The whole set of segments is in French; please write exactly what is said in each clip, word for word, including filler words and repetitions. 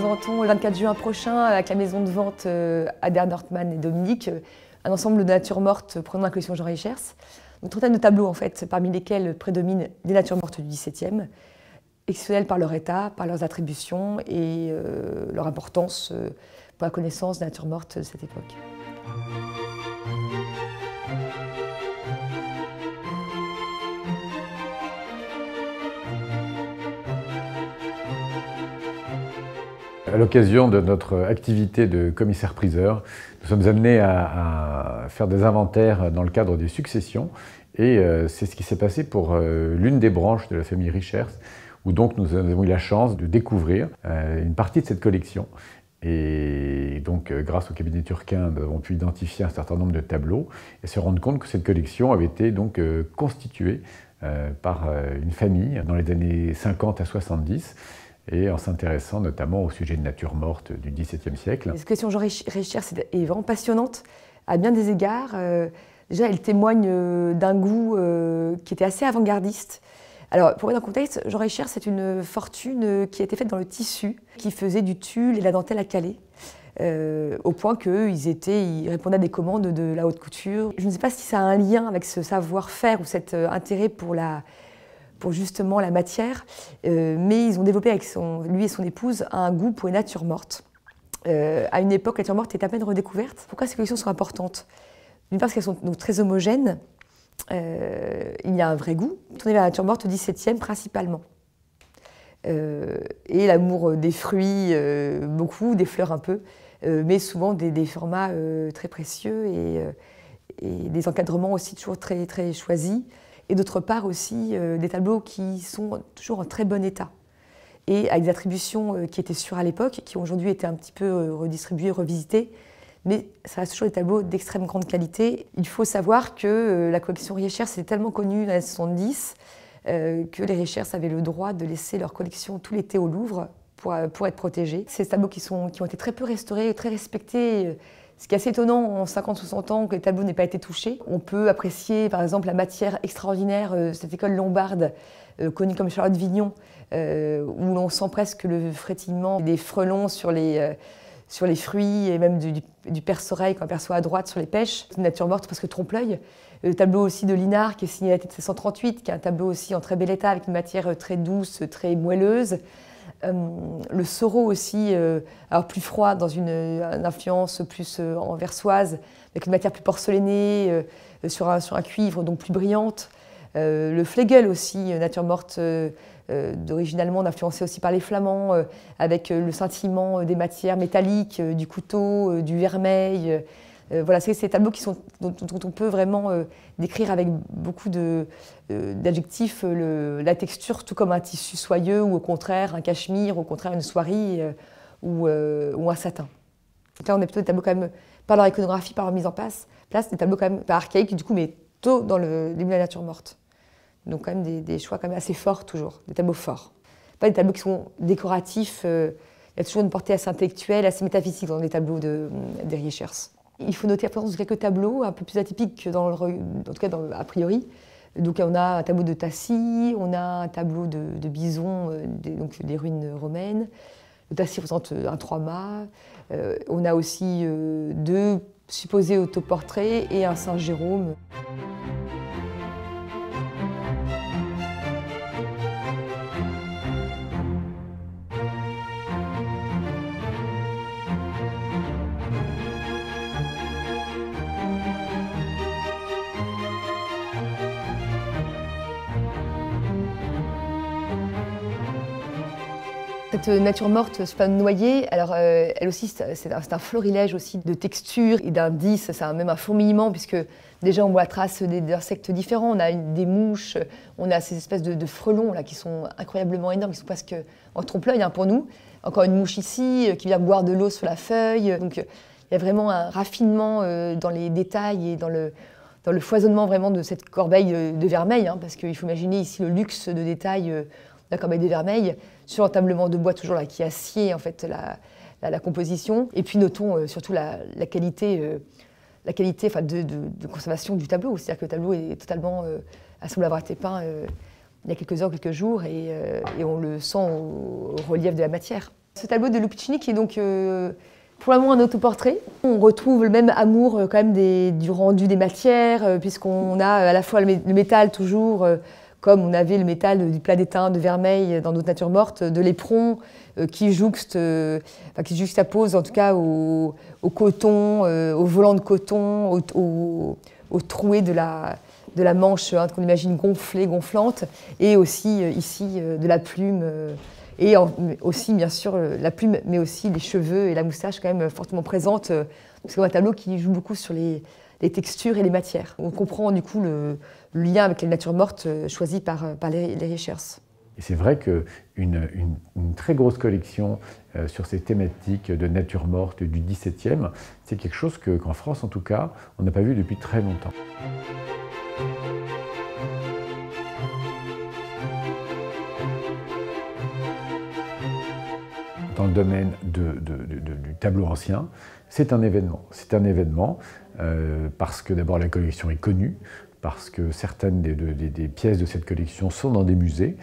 présentons le vingt-quatre juin prochain avec la maison de vente Ader Nordmann et Dominique un ensemble de natures mortes prenant la collection Jean Riechers. Une trentaine de tableaux en fait, parmi lesquels prédominent des natures mortes du dix-septième, exceptionnelles par leur état, par leurs attributions et euh, leur importance euh, pour la connaissance des natures mortes de cette époque. À l'occasion de notre activité de commissaire-priseur, nous sommes amenés à, à faire des inventaires dans le cadre des successions et euh, c'est ce qui s'est passé pour euh, l'une des branches de la famille Riechers où donc nous avons eu la chance de découvrir euh, une partie de cette collection. Et donc euh, grâce au cabinet Turquin, nous avons pu identifier un certain nombre de tableaux et se rendre compte que cette collection avait été donc euh, constituée euh, par euh, une famille dans les années cinquante à soixante-dix. Et en s'intéressant notamment au sujet de nature morte du dix-septième siècle. Cette question Jean Riechers est vraiment passionnante à bien des égards. Euh, déjà, elle témoigne d'un goût euh, qui était assez avant-gardiste. Alors, pour mettre en contexte, Jean Riechers, c'est une fortune qui a été faite dans le tissu, qui faisait du tulle et de la dentelle à Calais, euh, au point qu'ils étaient, ils répondaient à des commandes de la haute couture. Je ne sais pas si ça a un lien avec ce savoir-faire ou cet intérêt pour la... pour justement la matière, euh, mais ils ont développé avec son, lui et son épouse un goût pour les natures mortes. Euh, à une époque, la nature morte est à peine redécouverte. Pourquoi ces collections sont importantes? D'une part parce qu'elles sont donc très homogènes, euh, il y a un vrai goût, tourné vers la nature morte au dix-septième principalement. Euh, et l'amour des fruits, euh, beaucoup, des fleurs un peu, euh, mais souvent des, des formats euh, très précieux et, euh, et des encadrements aussi toujours très, très choisis. Et d'autre part aussi euh, des tableaux qui sont toujours en très bon état et avec des attributions euh, qui étaient sûres à l'époque, qui ont aujourd'hui été un petit peu euh, redistribuées, revisitées, mais ça reste toujours des tableaux d'extrême grande qualité. Il faut savoir que euh, la collection Riechers est tellement connue dans les années soixante-dix euh, que les Riechers avaient le droit de laisser leur collection tout l'été au Louvre pour, euh, pour être protégés. C'est des tableaux qui, sont, qui ont été très peu restaurés, très respectés. Euh, Ce qui est assez étonnant, en cinquante soixante ans, que les tableaux n'aient pas été touchés. On peut apprécier, par exemple, la matière extraordinaire de cette école lombarde, euh, connue comme Charlotte Vignon, euh, où l'on sent presque le frétillement des frelons sur les, euh, sur les fruits, et même du, du, du perce-oreille qu'on aperçoit à droite sur les pêches. C'est une nature morte presque trompe-l'œil. Le tableau aussi de Linard, qui est signé à la tête de mille sept cent trente-huit, qui est un tableau aussi en très bel état, avec une matière très douce, très moelleuse. Euh, le Soro aussi, euh, alors plus froid, dans une, une influence plus euh, anversoise, avec une matière plus porcelainée, euh, sur, un, sur un cuivre, donc plus brillante. Euh, le Flegel aussi, euh, nature morte euh, euh, d'origine allemande, influencée aussi par les Flamands, euh, avec euh, le scintillement euh, des matières métalliques, euh, du couteau, euh, du vermeil. Euh, Euh, voilà, c'est ces tableaux qui sont, dont, dont on peut vraiment euh, décrire avec beaucoup d'adjectifs euh, la texture, tout comme un tissu soyeux ou au contraire un cachemire, ou au contraire une soierie euh, ou, euh, ou un satin. Donc là, on est plutôt des tableaux quand même, par leur iconographie, par leur mise en place, place des tableaux quand même pas archaïques, du coup, mais tôt dans le début de la nature morte. Donc quand même des, des choix quand même assez forts toujours, des tableaux forts. Pas des tableaux qui sont décoratifs, euh, il y a toujours une portée assez intellectuelle, assez métaphysique dans les tableaux de, des Riechers. Il faut noter la présence de quelques tableaux un peu plus atypiques, que dans le, en tout cas dans, a priori. Donc on a un tableau de Tassi, on a un tableau de, de Bison, euh, des, donc des ruines romaines. Le Tassi représente un trois-mâts. Euh, on a aussi euh, deux supposés autoportraits et un Saint-Jérôme. Cette nature morte se fait noyer, alors euh, elle aussi c'est un, un florilège aussi de textures et d'indices, c'est même un fourmillement puisque déjà on voit la trace d'insectes différents, on a une, des mouches, on a ces espèces de, de frelons là qui sont incroyablement énormes, qui sont presque en trompe-l'œil hein, pour nous. Encore une mouche ici qui vient boire de l'eau sur la feuille, donc il y a vraiment un raffinement euh, dans les détails et dans le, dans le foisonnement vraiment de cette corbeille de vermeil, hein, parce qu'il faut imaginer ici le luxe de détails euh, la corbeille de vermeil, sur l'entablement de bois toujours là, qui acier en fait la, la, la composition. Et puis notons euh, surtout la, la qualité, euh, la qualité enfin, de, de, de conservation du tableau, c'est-à-dire que le tableau est totalement, euh, semble avoir été peint euh, il y a quelques heures, quelques jours, et, euh, et on le sent au, au relief de la matière. Ce tableau de Lupicini qui est donc euh, pour l'amour un autoportrait. On retrouve le même amour euh, quand même des, du rendu des matières, euh, puisqu'on a à la fois le, mé le métal toujours, euh, comme on avait le métal du plat d'étain, de vermeil dans d'autres natures mortes, de l'éperon euh, qui, juxte, euh, enfin, qui juxtapose en tout cas au, au coton, euh, au volant de coton, au, au, au troué de la, de la manche hein, qu'on imagine gonflée, gonflante, et aussi euh, ici euh, de la plume, euh, et en, aussi bien sûr euh, la plume, mais aussi les cheveux et la moustache quand même fortement présentes, euh, parce qu'on a un tableau qui joue beaucoup sur les... les textures et les matières. On comprend du coup le, le lien avec les natures mortes choisies par, par les, les Riechers. Et c'est vrai qu'une une, une très grosse collection euh, sur ces thématiques de nature morte du dix-septième, c'est quelque chose que, qu'en France en tout cas, on n'a pas vu depuis très longtemps. Dans le domaine de, de, de, de, du tableau ancien, c'est un événement. C'est un événement euh, parce que d'abord la collection est connue, parce que certaines des, des, des pièces de cette collection sont dans des musées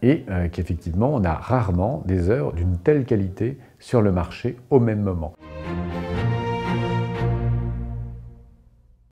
et euh, qu'effectivement on a rarement des œuvres d'une telle qualité sur le marché au même moment.